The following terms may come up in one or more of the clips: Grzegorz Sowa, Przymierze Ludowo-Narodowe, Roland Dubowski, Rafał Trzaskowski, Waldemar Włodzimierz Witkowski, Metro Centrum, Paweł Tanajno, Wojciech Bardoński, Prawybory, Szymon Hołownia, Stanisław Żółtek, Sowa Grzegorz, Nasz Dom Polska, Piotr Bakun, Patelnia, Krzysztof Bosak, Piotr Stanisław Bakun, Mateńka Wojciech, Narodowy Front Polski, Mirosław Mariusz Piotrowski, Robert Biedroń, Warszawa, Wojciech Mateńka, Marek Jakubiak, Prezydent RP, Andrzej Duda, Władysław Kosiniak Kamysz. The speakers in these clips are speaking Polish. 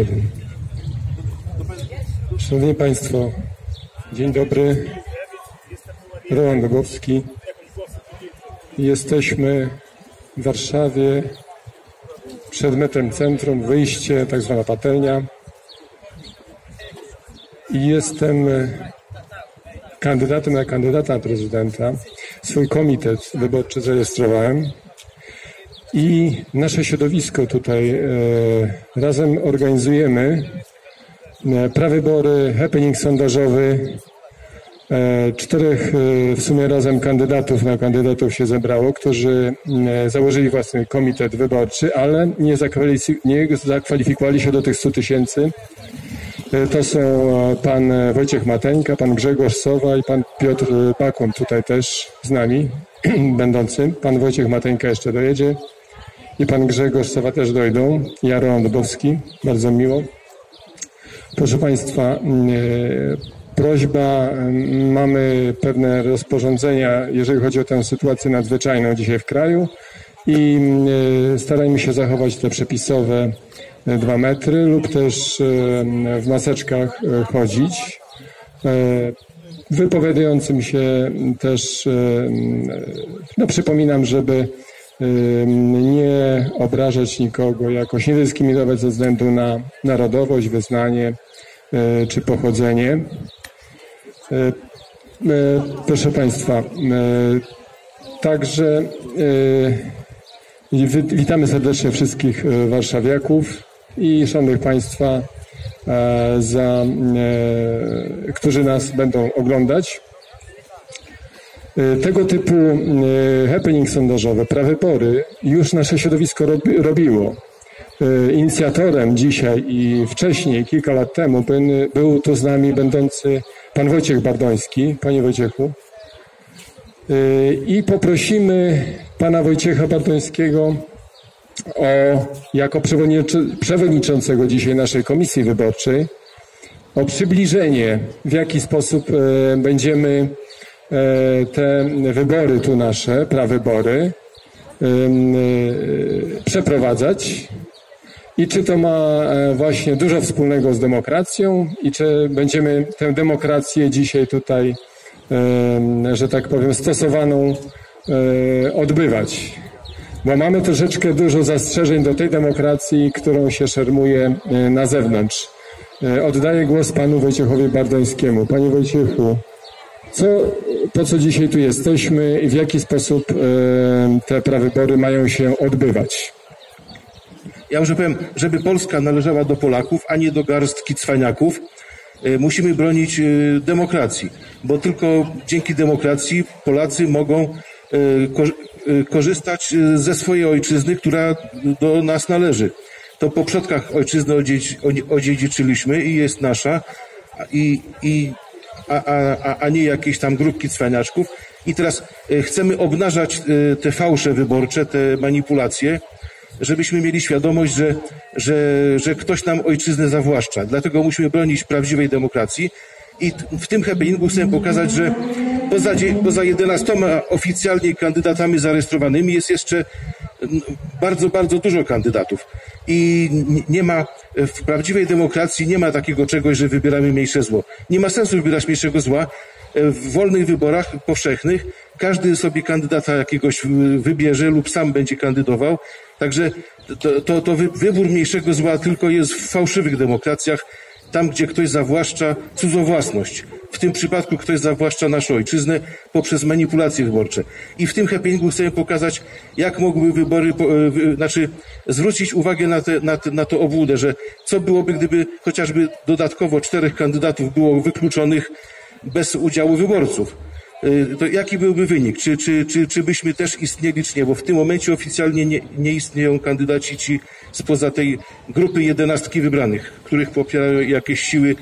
1. Szanowni Państwo, dzień dobry. Roland Dubowski. Jesteśmy w Warszawie przed Metrem Centrum, wyjście, tak zwana Patelnia. I jestem kandydatem na kandydata na prezydenta. Swój komitet wyborczy zarejestrowałem i nasze środowisko tutaj razem organizujemy prawybory, happening sondażowy. 4 w sumie razem kandydatów na kandydatów się zebrało, którzy założyli własny komitet wyborczy, ale nie zakwalifikowali się do tych 100 000. To są pan Wojciech Mateńka, pan Grzegorz Sowa i pan Piotr Bakun, tutaj też z nami będący. Pan Wojciech Mateńka jeszcze dojedzie i pan Grzegorz Sowa też dojdą. Ja, Roland Dubowski, bardzo miło. Proszę Państwa, prośba, mamy pewne rozporządzenia, jeżeli chodzi o tę sytuację nadzwyczajną dzisiaj w kraju i starajmy się zachować te przepisowe 2 metry lub też w maseczkach chodzić. Wypowiadającym się też przypominam, żeby nie obrażać nikogo, jakoś nie dyskryminować ze względu na narodowość, wyznanie czy pochodzenie. Proszę Państwa, także witamy serdecznie wszystkich warszawiaków i szanownych Państwa, którzy nas będą oglądać. Tego typu happening sondażowe, prawybory już nasze środowisko robiło. Inicjatorem dzisiaj i wcześniej, kilka lat temu, był tu z nami będący pan Wojciech Bardoński. Panie Wojciechu. I poprosimy pana Wojciecha Bardońskiego jako przewodniczącego dzisiaj naszej komisji wyborczej o przybliżenie, w jaki sposób będziemy te wybory tu nasze, prawybory, przeprowadzać i czy to ma właśnie dużo wspólnego z demokracją i czy będziemy tę demokrację dzisiaj tutaj, że tak powiem, stosowaną odbywać. Bo mamy troszeczkę dużo zastrzeżeń do tej demokracji, którą się szermuje na zewnątrz. Oddaję głos panu Wojciechowi Bardońskiemu. Panie Wojciechu, po co dzisiaj tu jesteśmy i w jaki sposób te prawybory mają się odbywać? Ja już powiem, żeby Polska należała do Polaków, a nie do garstki cwaniaków, musimy bronić demokracji, bo tylko dzięki demokracji Polacy mogą korzystać ze swojej ojczyzny, która do nas należy. To po przodkach ojczyznę odziedziczyliśmy i jest nasza, a nie jakieś tam grupki cwaniaczków. I teraz chcemy obnażać te fałsze wyborcze, te manipulacje, żebyśmy mieli świadomość, że ktoś nam ojczyznę zawłaszcza. Dlatego musimy bronić prawdziwej demokracji i w tym happeningu chcemy pokazać, że poza 11 oficjalnie kandydatami zarejestrowanymi jest jeszcze bardzo, bardzo dużo kandydatów. I nie ma, w prawdziwej demokracji nie ma takiego czegoś, że wybieramy mniejsze zło. Nie ma sensu wybierać mniejszego zła. W wolnych wyborach powszechnych każdy sobie kandydata jakiegoś wybierze lub sam będzie kandydował. Także to wybór mniejszego zła tylko jest w fałszywych demokracjach, tam gdzie ktoś zawłaszcza cudzowłasność. W tym przypadku ktoś zawłaszcza naszą ojczyznę poprzez manipulacje wyborcze. I w tym happeningu chcemy pokazać, jak mogłyby wybory, zwrócić uwagę na to obłudę, że co byłoby, gdyby chociażby dodatkowo 4 kandydatów było wykluczonych bez udziału wyborców. To jaki byłby wynik? Czy byśmy też istnieli, czy nie? Bo w tym momencie oficjalnie nie istnieją kandydaci ci spoza tej grupy 11 wybranych, których popierają jakieś siły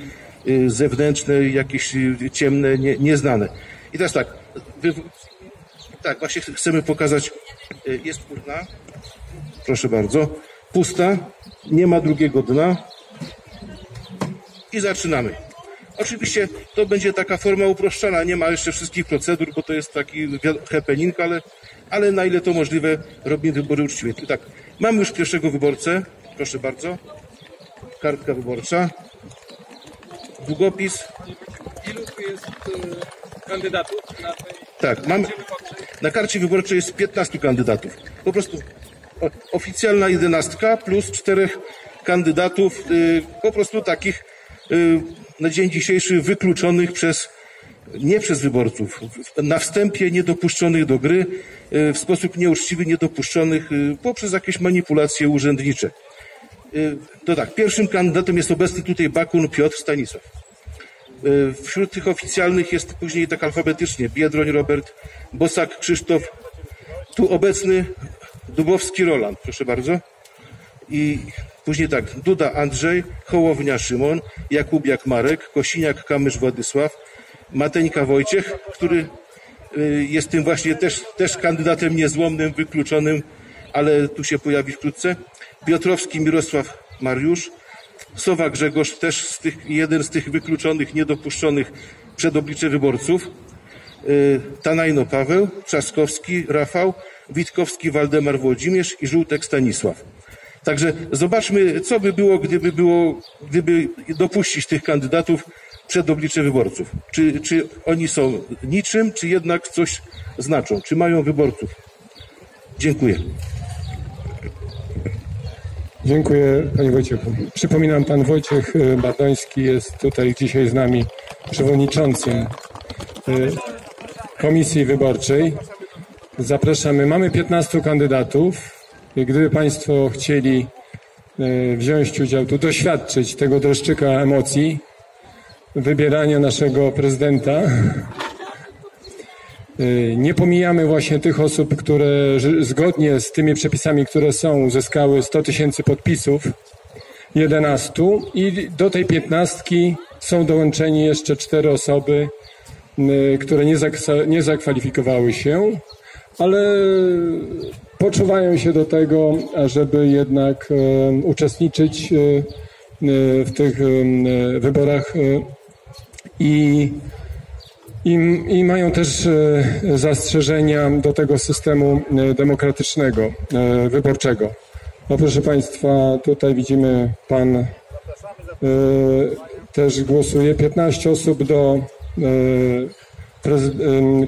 zewnętrzne, jakieś ciemne, nieznane. I teraz tak, tak właśnie chcemy pokazać, jest urna, proszę bardzo, pusta, nie ma drugiego dna i zaczynamy. Oczywiście to będzie taka forma uproszczona, nie ma jeszcze wszystkich procedur, bo to jest taki happening, ale na ile to możliwe robimy wybory uczciwie. I tak, mamy już pierwszego wyborcę, proszę bardzo. kartka wyborcza, długopis. Ilu tu jest kandydatów na tej... Tak, mamy... Na karcie wyborczej jest 15 kandydatów. Po prostu oficjalna 11 plus 4 kandydatów, po prostu takich na dzień dzisiejszy wykluczonych przez, nie przez wyborców, na wstępie niedopuszczonych do gry, w sposób nieuczciwy niedopuszczonych poprzez jakieś manipulacje urzędnicze. To tak, pierwszym kandydatem jest obecny tutaj Bakun Piotr Stanisław. Wśród tych oficjalnych jest później tak alfabetycznie Biedroń Robert, Bosak Krzysztof, tu obecny Dubowski Roland, proszę bardzo. I później tak, Duda Andrzej, Hołownia Szymon, Jakubiak Marek, Kosiniak Kamysz Władysław, Mateńka Wojciech, który jest tym właśnie też kandydatem niezłomnym, wykluczonym, ale tu się pojawi wkrótce. Piotrowski Mirosław Mariusz, Sowa Grzegorz, też z tych, jeden z tych wykluczonych, niedopuszczonych przed oblicze wyborców. Tanajno Paweł, Trzaskowski Rafał, Witkowski Waldemar Włodzimierz i Żółtek Stanisław. Także zobaczmy, co by było, gdyby dopuścić tych kandydatów przed oblicze wyborców. Czy oni są niczym, czy jednak coś znaczą, czy mają wyborców. Dziękuję. Dziękuję, panie Wojciechu. Przypominam, pan Wojciech Bardoński jest tutaj dzisiaj z nami przewodniczącym Komisji Wyborczej. Zapraszamy. Mamy 15 kandydatów. Gdyby państwo chcieli wziąć udział tu, doświadczyć tego dreszczyka emocji, wybierania naszego prezydenta. Nie pomijamy właśnie tych osób, które zgodnie z tymi przepisami, które są, uzyskały 100 tysięcy podpisów, 11, i do tej 15 są dołączeni jeszcze 4 osoby, które nie zakwalifikowały się, ale poczuwają się do tego, ażeby jednak uczestniczyć w tych wyborach i mają też zastrzeżenia do tego systemu demokratycznego, wyborczego. No proszę państwa, tutaj widzimy, pan też głosuje. 15 osób do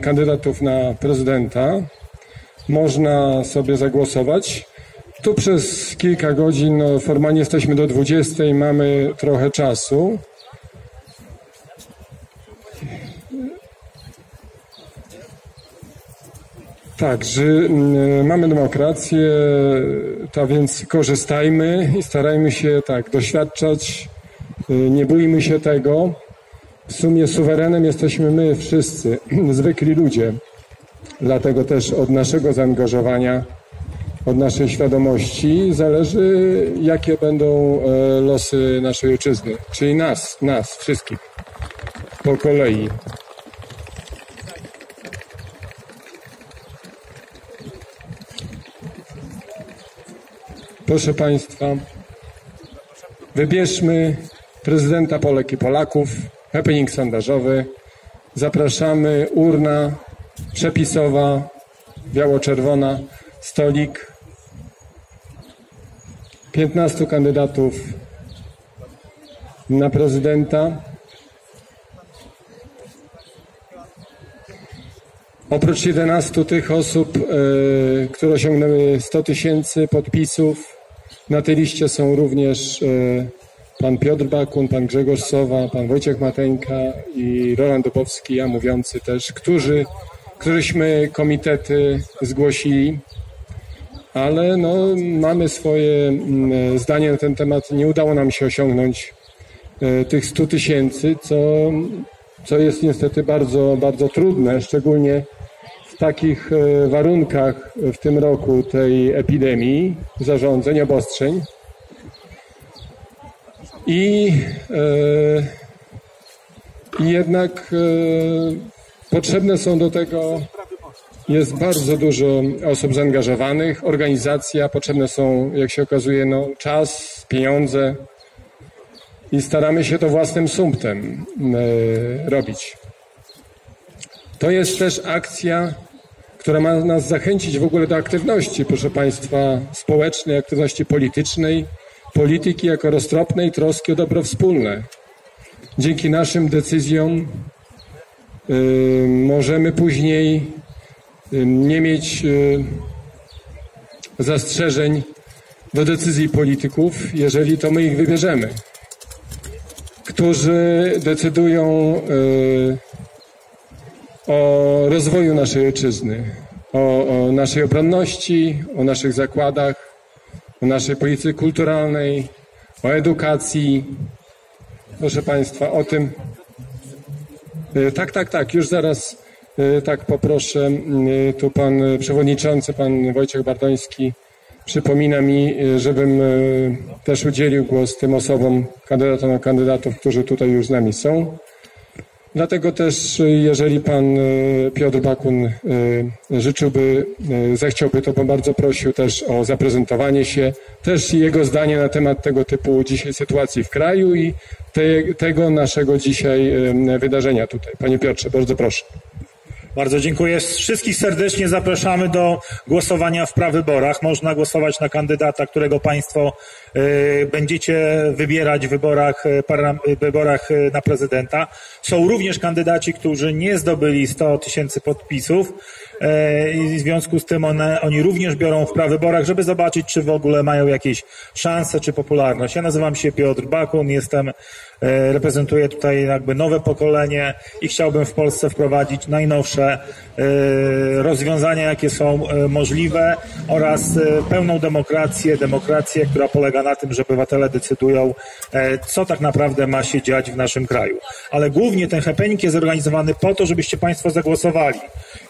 kandydatów na prezydenta. Można sobie zagłosować. Tu przez kilka godzin, no, formalnie jesteśmy do 20, mamy trochę czasu. Tak, że mamy demokrację, tak więc korzystajmy i starajmy się tak doświadczać, nie bójmy się tego. W sumie suwerenem jesteśmy my wszyscy, zwykli ludzie. Dlatego też od naszego zaangażowania, od naszej świadomości zależy, jakie będą losy naszej ojczyzny, czyli nas wszystkich po kolei. Proszę państwa, wybierzmy prezydenta Polek i Polaków, happening sondażowy. Zapraszamy, urna przepisowa, biało-czerwona, stolik. 15 kandydatów na prezydenta. Oprócz 11 tych osób, które osiągnęły 100 tysięcy podpisów, na tej liście są również pan Piotr Bakun, pan Grzegorz Sowa, pan Wojciech Mateńka i Roland Dubowski, ja mówiący też, któryśmy komitety zgłosili, ale no, mamy swoje zdanie na ten temat. Nie udało nam się osiągnąć tych 100 tysięcy, co jest niestety bardzo, bardzo trudne, szczególnie w takich warunkach w tym roku tej epidemii, zarządzeń, obostrzeń. I jednak potrzebne są do tego, jest bardzo dużo osób zaangażowanych, organizacja, potrzebne są, jak się okazuje, no, czas, pieniądze i staramy się to własnym sumptem robić. To jest też akcja, która ma nas zachęcić w ogóle do aktywności, proszę państwa, społecznej, aktywności politycznej, polityki jako roztropnej troski o dobro wspólne. Dzięki naszym decyzjom możemy później nie mieć zastrzeżeń do decyzji polityków, jeżeli to my ich wybierzemy, którzy decydują o rozwoju naszej ojczyzny, o naszej obronności, o naszych zakładach, o naszej polityce kulturalnej, o edukacji. Proszę Państwa, o tym... Tak, już zaraz tak poproszę. Tu Pan Przewodniczący, Pan Wojciech Bardoński przypomina mi, żebym też udzielił głos tym osobom, kandydatom i kandydatów, którzy tutaj już z nami są. Dlatego też, jeżeli Pan Piotr Bakun życzyłby, zechciałby, to bym bardzo prosił też o zaprezentowanie się, też jego zdanie na temat tego typu dzisiaj sytuacji w kraju i tego naszego dzisiaj wydarzenia tutaj. Panie Piotrze, bardzo proszę. Bardzo dziękuję. Wszystkich serdecznie zapraszamy do głosowania w prawyborach. Można głosować na kandydata, którego Państwo będziecie wybierać w wyborach na prezydenta. Są również kandydaci, którzy nie zdobyli 100 tysięcy podpisów. I w związku z tym oni również biorą w prawyborach, żeby zobaczyć, czy w ogóle mają jakieś szanse, czy popularność. Ja nazywam się Piotr Bakun, reprezentuję tutaj jakby nowe pokolenie i chciałbym w Polsce wprowadzić najnowsze rozwiązania, jakie są możliwe, oraz pełną demokrację, która polega na tym, że obywatele decydują, co tak naprawdę ma się dziać w naszym kraju. Ale głównie ten happening jest zorganizowany po to, żebyście Państwo zagłosowali.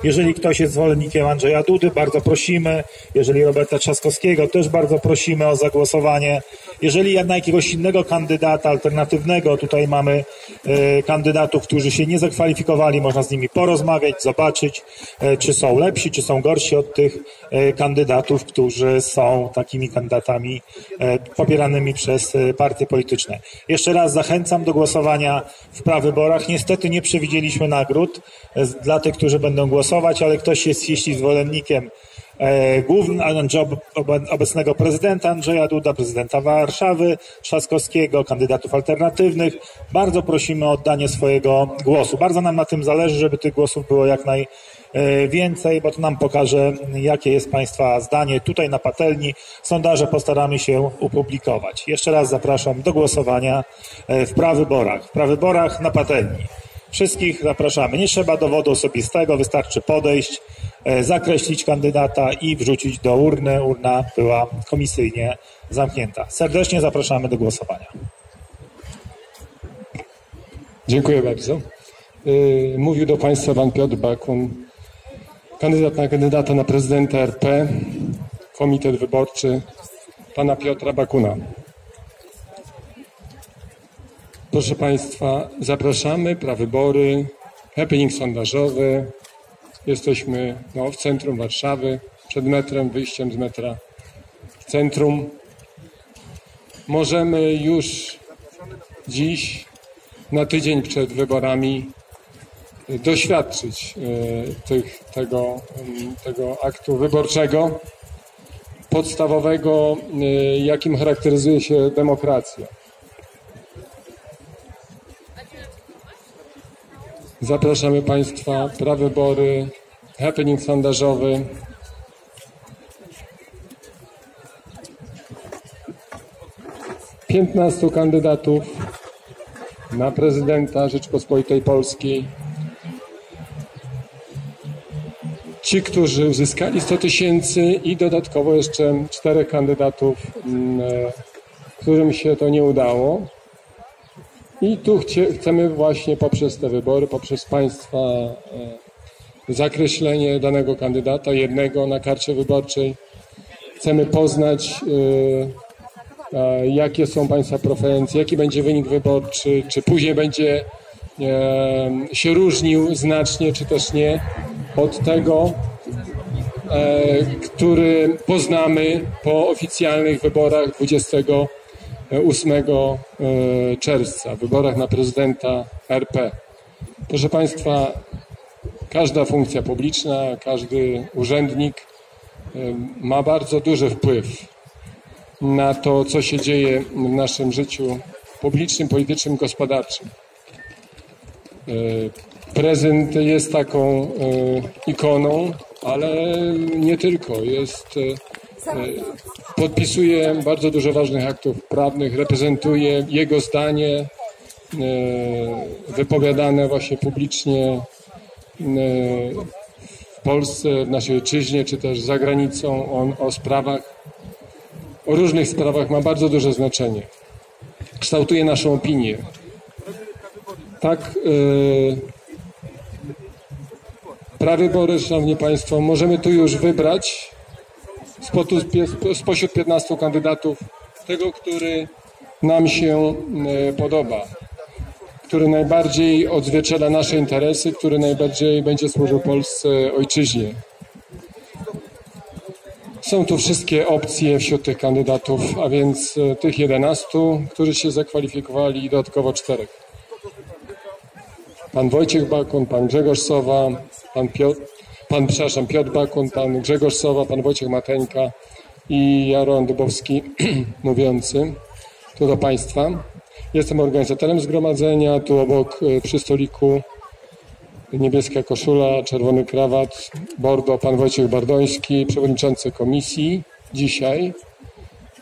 Jeżeli ktoś jest zwolennikiem Andrzeja Dudy, bardzo prosimy. Jeżeli Roberta Trzaskowskiego, też bardzo prosimy o zagłosowanie. Jeżeli na jakiegoś innego kandydata alternatywnego, tutaj mamy kandydatów, którzy się nie zakwalifikowali, można z nimi porozmawiać, zobaczyć, czy są lepsi, czy są gorsi od tych kandydatów, którzy są takimi kandydatami popieranymi przez partie polityczne. Jeszcze raz zachęcam do głosowania w prawyborach. Niestety nie przewidzieliśmy nagród dla tych, którzy będą głosować, ale ktoś jest, jeśli zwolennikiem obecnego prezydenta Andrzeja Duda, prezydenta Warszawy, Trzaskowskiego, kandydatów alternatywnych, bardzo prosimy o oddanie swojego głosu. Bardzo nam na tym zależy, żeby tych głosów było jak najwięcej, bo to nam pokaże, jakie jest Państwa zdanie tutaj na Patelni. Sondaże postaramy się upublikować. Jeszcze raz zapraszam do głosowania w prawyborach. W prawyborach na Patelni. Wszystkich zapraszamy. Nie trzeba dowodu osobistego, wystarczy podejść, zakreślić kandydata i wrzucić do urny. Urna była komisyjnie zamknięta. Serdecznie zapraszamy do głosowania. Dziękuję bardzo. Mówił do Państwa Pan Piotr Bakun, kandydat na kandydata na prezydenta RP, komitet wyborczy Pana Piotra Bakuna. Proszę Państwa, zapraszamy, prawybory, happening sondażowy. Jesteśmy w centrum Warszawy, przed metrem, wyjściem z metra w centrum. Możemy już dziś, na tydzień przed wyborami, doświadczyć tego aktu wyborczego podstawowego, jakim charakteryzuje się demokracja. Zapraszamy Państwa, prawybory, happening sondażowy. Piętnastu kandydatów na prezydenta Rzeczypospolitej Polskiej. Ci, którzy uzyskali 100 tysięcy i dodatkowo jeszcze 4 kandydatów, którym się to nie udało. I tu chcemy właśnie poprzez te wybory, poprzez Państwa zakreślenie danego kandydata, jednego na karcie wyborczej, chcemy poznać, jakie są Państwa preferencje, jaki będzie wynik wyborczy, czy później będzie się różnił znacznie, czy też nie, od tego, który poznamy po oficjalnych wyborach 28 czerwca, w wyborach na prezydenta RP. Proszę Państwa, każda funkcja publiczna, każdy urzędnik ma bardzo duży wpływ na to, co się dzieje w naszym życiu publicznym, politycznym, gospodarczym. Prezydent jest taką ikoną, ale nie tylko. Podpisuje bardzo dużo ważnych aktów prawnych, reprezentuje jego zdanie wypowiadane właśnie publicznie w Polsce, w naszej ojczyźnie, czy też za granicą. On o różnych sprawach ma bardzo duże znaczenie. Kształtuje naszą opinię. Tak, prawybory, szanowni państwo, możemy tu już wybrać spośród 15 kandydatów tego, który nam się podoba, który najbardziej odzwierciedla nasze interesy, który najbardziej będzie służył Polsce, ojczyźnie. Są tu wszystkie opcje wśród tych kandydatów, a więc tych 11, którzy się zakwalifikowali, i dodatkowo 4. Pan Wojciech Bakun, pan Grzegorz Sowa, Piotr Bakun, pan Grzegorz Sowa, pan Wojciech Mateńka i ja, Roland Dubowski, mówiący tu do państwa. Jestem organizatorem zgromadzenia, tu obok przy stoliku niebieska koszula, czerwony krawat, bordo, pan Wojciech Bardoński, przewodniczący komisji dzisiaj,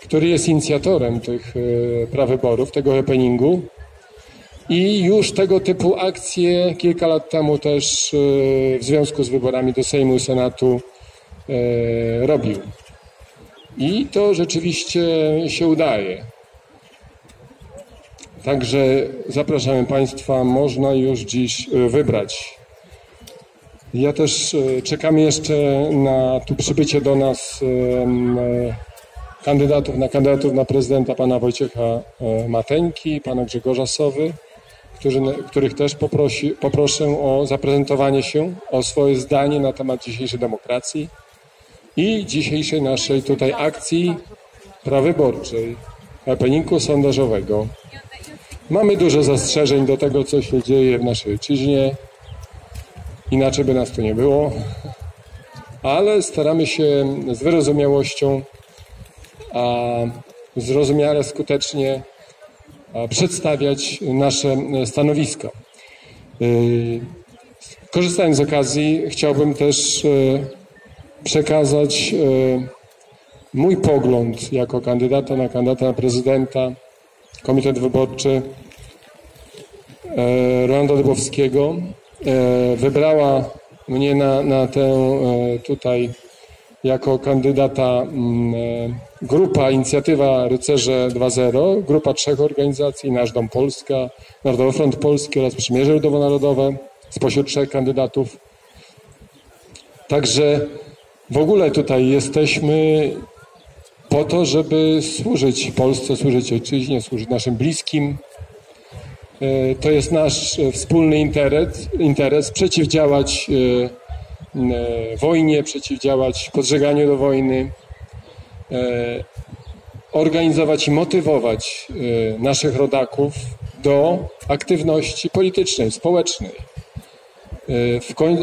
który jest inicjatorem tych prawyborów, tego happeningu. I już tego typu akcje kilka lat temu też w związku z wyborami do Sejmu i Senatu robił. I to rzeczywiście się udaje. Także zapraszamy państwa, można już dziś wybrać. Ja też czekamy jeszcze na przybycie do nas kandydatów na prezydenta, pana Wojciecha Mateńki, pana Grzegorza Sowy, których też poproszę o zaprezentowanie się, o swoje zdanie na temat dzisiejszej demokracji i dzisiejszej naszej tutaj akcji prawyborczej, happeningu sondażowego. Mamy dużo zastrzeżeń do tego, co się dzieje w naszej ojczyźnie. Inaczej by nas tu nie było. Ale staramy się z wyrozumiałością, zrozumiale, skutecznie przedstawiać nasze stanowisko. Korzystając z okazji, chciałbym też przekazać mój pogląd jako kandydata na prezydenta, Komitet Wyborczy Rolanda Dubowskiego wybrała mnie na tę tutaj jako kandydata grupa Inicjatywa Rycerze 2.0, grupa 3 organizacji, Nasz Dom Polska, Narodowy Front Polski oraz Przymierze Ludowo-Narodowe, spośród 3 kandydatów. Także w ogóle tutaj jesteśmy po to, żeby służyć Polsce, służyć ojczyźnie, służyć naszym bliskim. To jest nasz wspólny interes przeciwdziałać wojnie, przeciwdziałać podżeganiu do wojny, organizować i motywować naszych rodaków do aktywności politycznej, społecznej.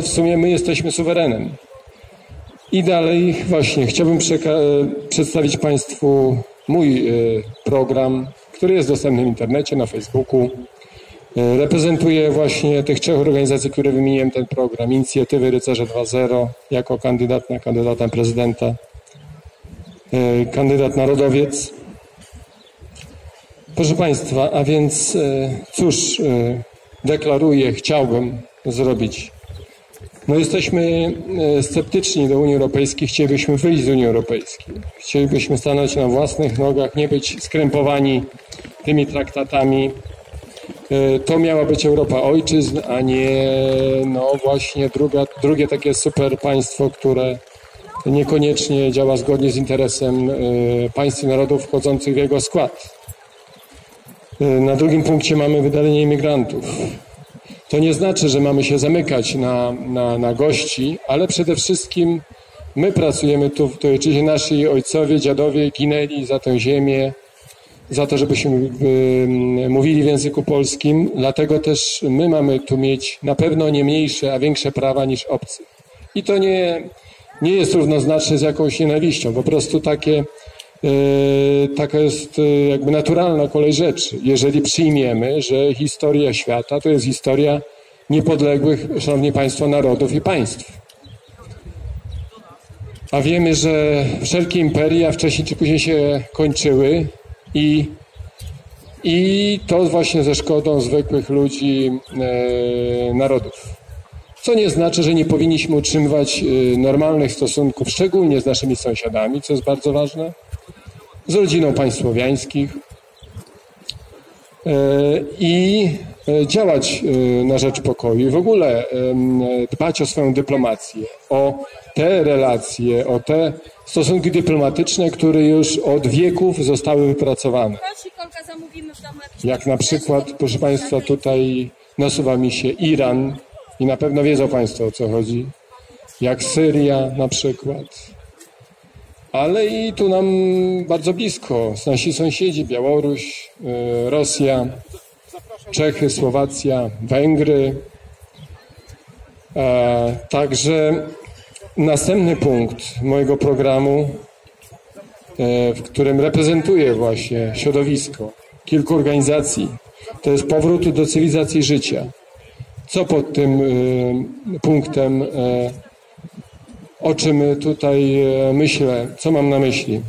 W sumie my jesteśmy suwerenem. I dalej właśnie chciałbym przedstawić państwu mój program, który jest dostępny w internecie, na Facebooku. Reprezentuję właśnie tych 3 organizacji, które wymieniłem, ten program Inicjatywy Rycerze 2.0 jako kandydat na kandydata prezydenta, kandydat narodowiec. Proszę państwa, a więc cóż deklaruję, chciałbym zrobić. No jesteśmy sceptyczni do Unii Europejskiej, chcielibyśmy wyjść z Unii Europejskiej. Chcielibyśmy stanąć na własnych nogach, nie być skrępowani tymi traktatami. To miała być Europa ojczyzn, a nie właśnie drugie takie super państwo, które niekoniecznie działa zgodnie z interesem państw i narodów wchodzących w jego skład. Na drugim punkcie mamy wydalenie imigrantów. To nie znaczy, że mamy się zamykać na gości, ale przede wszystkim my pracujemy tu w tej ojczyźnie. Nasi ojcowie, dziadowie ginęli za tę ziemię, za to, żebyśmy mówili w języku polskim. Dlatego też my mamy tu mieć na pewno nie mniejsze, a większe prawa niż obcy. I to nie jest równoznaczne z jakąś nienawiścią. Po prostu takie taka jest jakby naturalna kolej rzeczy. Jeżeli przyjmiemy, że historia świata to jest historia niepodległych, szanowni państwo, narodów i państw. A wiemy, że wszelkie imperia wcześniej czy później się kończyły i to właśnie ze szkodą zwykłych ludzi, narodów. Co nie znaczy, że nie powinniśmy utrzymywać normalnych stosunków, szczególnie z naszymi sąsiadami, co jest bardzo ważne, z rodziną państw słowiańskich i działać na rzecz pokoju i w ogóle dbać o swoją dyplomację, o te relacje, o te stosunki dyplomatyczne, które już od wieków zostały wypracowane. Jak na przykład, proszę państwa, tutaj nasuwa mi się Iran i na pewno wiedzą państwo, o co chodzi, jak Syria na przykład. Ale i tu nam bardzo blisko, nasi sąsiedzi, Białoruś, Rosja, Czechy, Słowacja, Węgry. Także następny punkt mojego programu, w którym reprezentuję właśnie środowisko kilku organizacji, to jest powrót do cywilizacji życia. Co pod tym punktem, o czym tutaj myślę, co mam na myśli?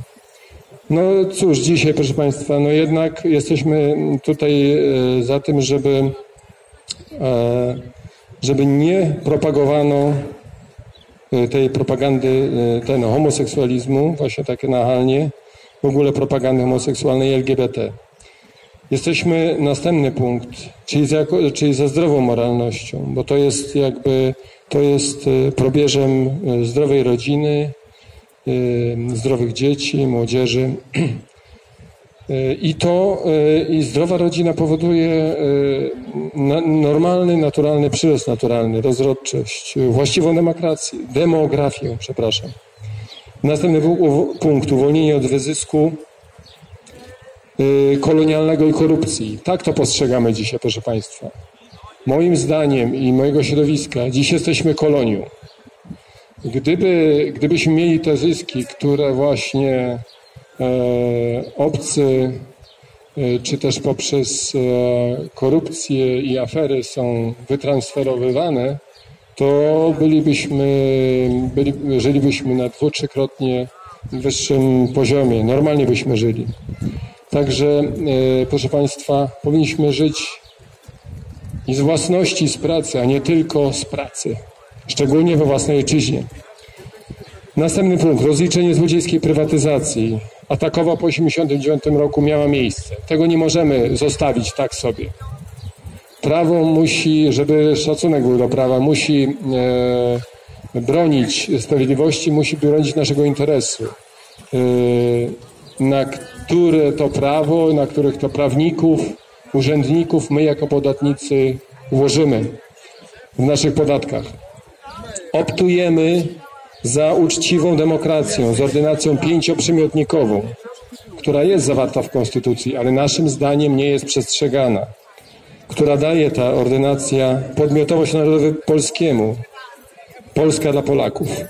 No cóż, dzisiaj, proszę państwa, no jednak jesteśmy tutaj za tym, żeby nie propagowano tej propagandy homoseksualizmu, właśnie takie nachalnie, w ogóle propagandy homoseksualnej LGBT. Jesteśmy następny punkt, czyli za zdrową moralnością, bo to jest jakby, to jest probierzem zdrowej rodziny, zdrowych dzieci, młodzieży. I zdrowa rodzina powoduje normalny, naturalny przyrost naturalny, rozrodczość, właściwą demografię, przepraszam. Następny punkt, uwolnienie od wyzysku kolonialnego i korupcji. Tak to postrzegamy dzisiaj, proszę państwa. Moim zdaniem i mojego środowiska, dziś jesteśmy kolonią. Gdybyśmy mieli te zyski, które właśnie obcy, czy też poprzez korupcję i afery są wytransferowywane, to żylibyśmy na dwu-trzykrotnie wyższym poziomie. Normalnie byśmy żyli. Także, proszę państwa, powinniśmy żyć i z własności, z pracy, a nie tylko z pracy. Szczególnie we własnej ojczyźnie. Następny punkt. Rozliczenie złodziejskiej prywatyzacji. Atakowa po 1989 roku miała miejsce. Tego nie możemy zostawić tak sobie. Prawo musi, żeby szacunek był do prawa, musi bronić sprawiedliwości, musi bronić naszego interesu. Na które to prawo, na których to prawników, urzędników my jako podatnicy ułożymy w naszych podatkach. Optujemy za uczciwą demokracją, z ordynacją pięcioprzymiotnikową, która jest zawarta w Konstytucji, ale naszym zdaniem nie jest przestrzegana, która daje ta ordynacja podmiotowość narodowi polskiemu, Polska dla Polaków.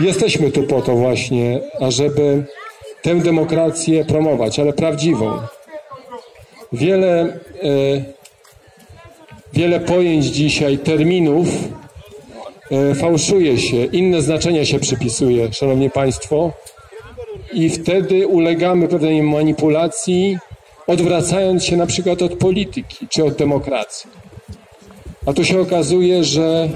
Jesteśmy tu po to właśnie, ażeby tę demokrację promować, ale prawdziwą. Wiele pojęć dzisiaj, terminów fałszuje się, inne znaczenia się przypisuje, szanowni państwo, i wtedy ulegamy pewnej manipulacji, odwracając się na przykład od polityki czy od demokracji. A tu się okazuje, że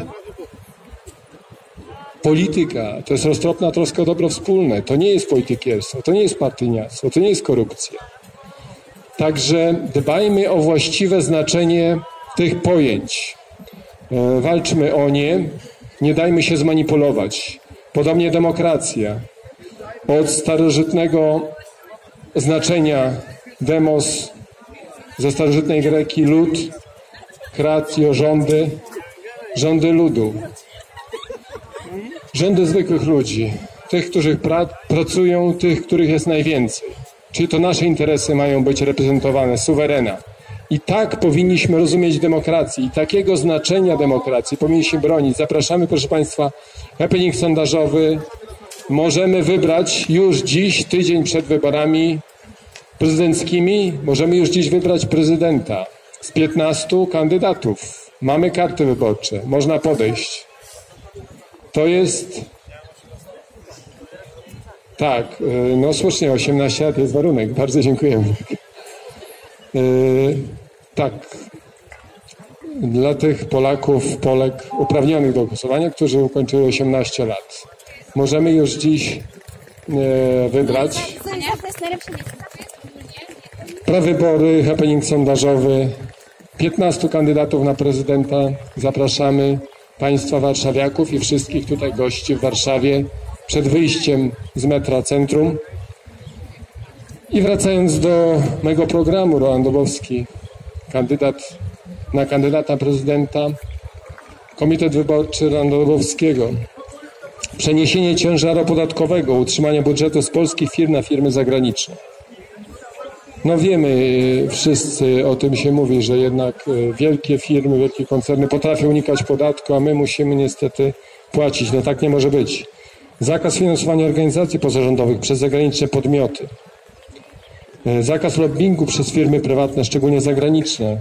polityka to jest roztropna troska o dobro wspólne, to nie jest politykierstwo, to nie jest partyjniactwo, to nie jest korupcja. Także dbajmy o właściwe znaczenie tych pojęć, walczmy o nie, nie dajmy się zmanipulować. Podobnie demokracja. Od starożytnego znaczenia demos, ze starożytnej Greki lud, kratio rządy, rządy ludu. Rządy zwykłych ludzi, tych, którzy pracują, tych, których jest najwięcej. Czyli to nasze interesy mają być reprezentowane, suwerena. I tak powinniśmy rozumieć demokrację i takiego znaczenia demokracji powinniśmy bronić. Zapraszamy, proszę państwa, happening sondażowy Możemy wybrać już dziś, tydzień przed wyborami prezydenckimi, możemy już dziś wybrać prezydenta. Z 15 kandydatów. Mamy karty wyborcze. Można podejść. To jest... Tak, no słusznie, 18 lat jest warunek. Bardzo dziękujemy. Tak. Dla tych Polaków, Polek uprawnionych do głosowania, którzy ukończyli 18 lat. Możemy już dziś wybrać. Prawybory, happening sondażowy. 15 kandydatów na prezydenta. Zapraszamy Państwa warszawiaków i wszystkich tutaj gości w Warszawie przed wyjściem z metra Centrum. I wracając do mojego programu, Roland Dubowski, kandydat na kandydata prezydenta, Komitet Wyborczy Rolanda Dubowskiego. Przeniesienie ciężaru podatkowego, utrzymanie budżetu z polskich firm na firmy zagraniczne. No wiemy, wszyscy o tym się mówi, że jednak wielkie firmy, wielkie koncerny potrafią unikać podatku, a my musimy niestety płacić. No tak nie może być. Zakaz finansowania organizacji pozarządowych przez zagraniczne podmioty. Zakaz lobbingu przez firmy prywatne, szczególnie zagraniczne,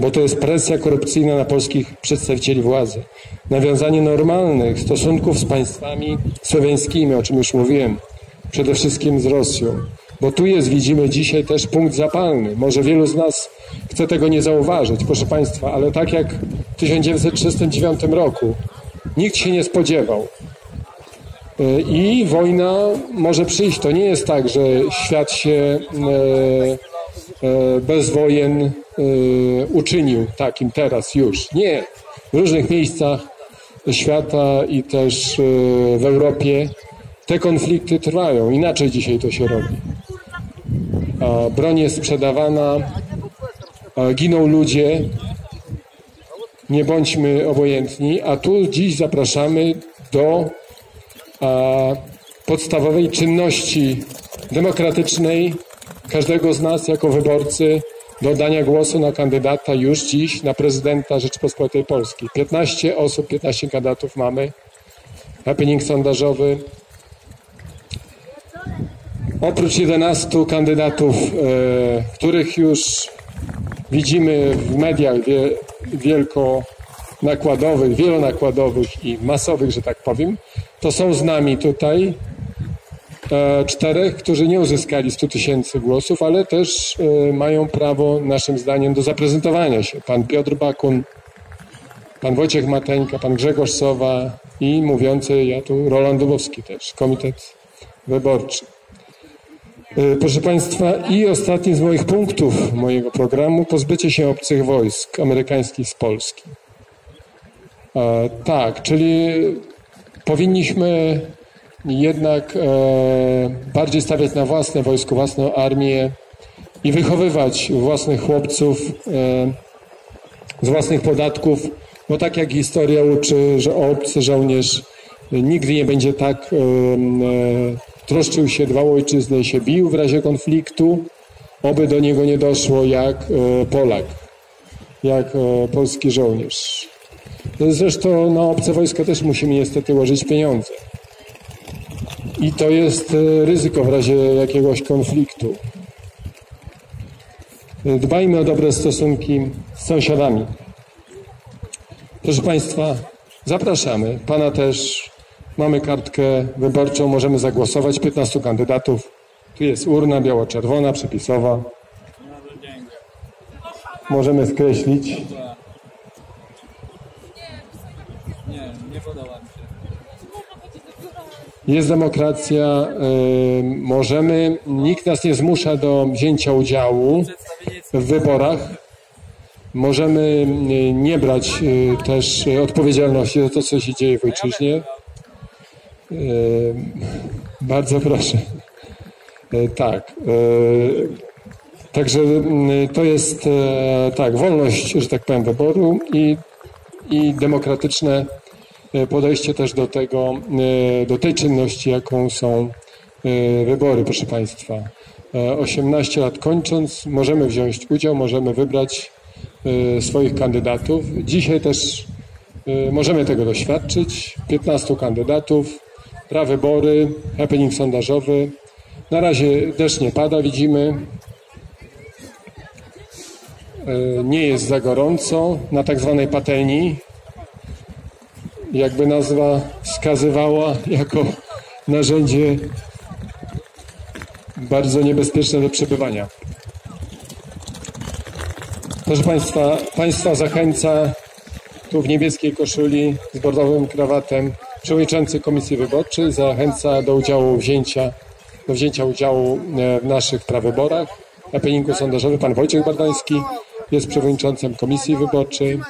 bo to jest presja korupcyjna na polskich przedstawicieli władzy. Nawiązanie normalnych stosunków z państwami słowiańskimi, o czym już mówiłem, przede wszystkim z Rosją. Bo tu jest, widzimy dzisiaj też punkt zapalny. Może wielu z nas chce tego nie zauważyć, proszę Państwa, ale tak jak w 1939 roku nikt się nie spodziewał. I wojna może przyjść. To nie jest tak, że świat się bez wojen uczynił takim teraz już. Nie. W różnych miejscach świata i też w Europie te konflikty trwają. Inaczej dzisiaj to się robi. Broń jest sprzedawana, giną ludzie, nie bądźmy obojętni, a tu dziś zapraszamy do podstawowej czynności demokratycznej każdego z nas jako wyborcy do dania głosu na kandydata już dziś na prezydenta Rzeczypospolitej Polskiej. 15 osób, 15 kandydatów mamy, happening sondażowy. Oprócz 11 kandydatów, których już widzimy w mediach wielkonakładowych, wielonakładowych i masowych, że tak powiem, to są z nami tutaj 4, którzy nie uzyskali 100 tysięcy głosów, ale też mają prawo, naszym zdaniem, do zaprezentowania się. Pan Piotr Bakun, pan Wojciech Mateńka, pan Grzegorz Sowa i mówiący ja tu Roland Dubowski też, Komitet Wyborczy. Proszę Państwa, i ostatni z moich punktów mojego programu, pozbycie się obcych wojsk amerykańskich z Polski. Tak, czyli powinniśmy jednak bardziej stawiać na własne wojsko, własną armię i wychowywać własnych chłopców z własnych podatków, bo tak jak historia uczy, że obcy żołnierz nigdy nie będzie tak troszczył się, dbał o ojczyznę, się bił w razie konfliktu, oby do niego nie doszło jak Polak, jak polski żołnierz. Zresztą na obce wojska też musimy niestety łożyć pieniądze. I to jest ryzyko w razie jakiegoś konfliktu. Dbajmy o dobre stosunki z sąsiadami. Proszę Państwa, zapraszamy. Pana też. Mamy kartkę wyborczą, możemy zagłosować. 15 kandydatów. Tu jest urna biało-czerwona, przepisowa. Możemy skreślić. Nie podoba mi się. Jest demokracja, możemy. Nikt nas nie zmusza do wzięcia udziału w wyborach. Możemy nie brać też odpowiedzialności za to, co się dzieje w ojczyźnie. Bardzo proszę. Tak. Także to jest tak, wolność, że tak powiem, wyboru i demokratyczne podejście też do tego, do tej czynności, jaką są wybory, proszę Państwa. 18 lat kończąc, możemy wziąć udział, możemy wybrać swoich kandydatów. Dzisiaj też możemy tego doświadczyć. 15 kandydatów. prawybory, happening sondażowy. Na razie deszcz nie pada, widzimy. Nie jest za gorąco na tak zwanej patelni, jakby nazwa wskazywała, jako narzędzie bardzo niebezpieczne do przebywania. Proszę Państwa, Państwa zachęca tu w niebieskiej koszuli z bordowym krawatem przewodniczący Komisji Wyborczej, zachęca do wzięcia udziału w naszych prawyborach. Na peningu sondażowym pan Wojciech Bardoński jest przewodniczącym Komisji Wyborczej.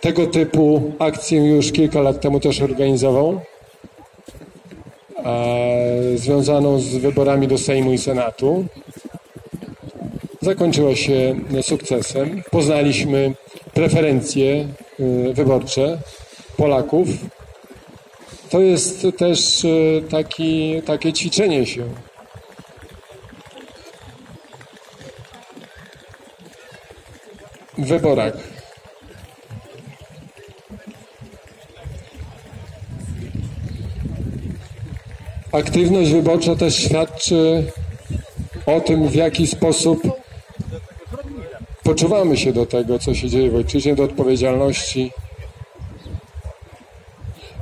Tego typu akcję już kilka lat temu też organizował, związaną z wyborami do Sejmu i Senatu. Zakończyło się sukcesem. Poznaliśmy preferencje wyborcze Polaków. To jest też takie ćwiczenie się. W wyborach. Aktywność wyborcza też świadczy o tym, w jaki sposób poczuwamy się do tego, co się dzieje w ojczyźnie, do odpowiedzialności.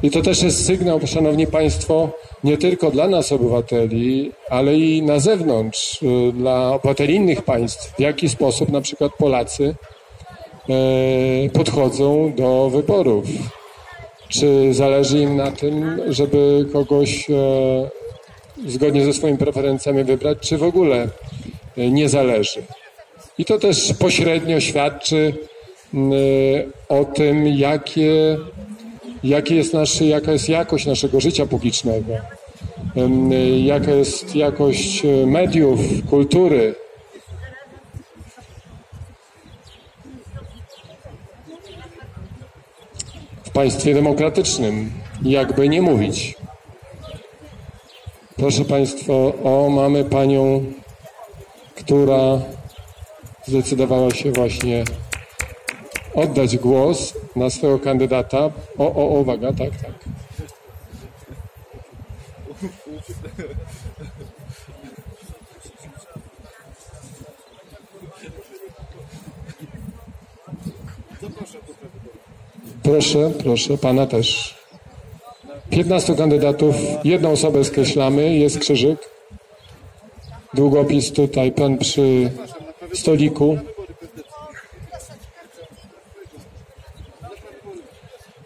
I to też jest sygnał, szanowni Państwo, nie tylko dla nas obywateli, ale i na zewnątrz, dla obywateli innych państw, w jaki sposób na przykład Polacy podchodzą do wyborów. Czy zależy im na tym, żeby kogoś zgodnie ze swoimi preferencjami wybrać, czy w ogóle nie zależy. I to też pośrednio świadczy o tym, jaka jest jakość naszego życia publicznego, jaka jest jakość mediów, kultury. W państwie demokratycznym, jakby nie mówić. Proszę Państwa, mamy panią, która zdecydowała się właśnie oddać głos na swojego kandydata. Uwaga, tak. Proszę, pana też. 15 kandydatów, jedną osobę skreślamy, jest krzyżyk. Długopis tutaj, pan przy stoliku.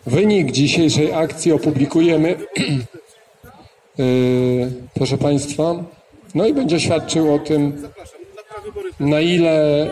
Wynik dzisiejszej akcji opublikujemy, proszę Państwa, no i będzie świadczył o tym, na ile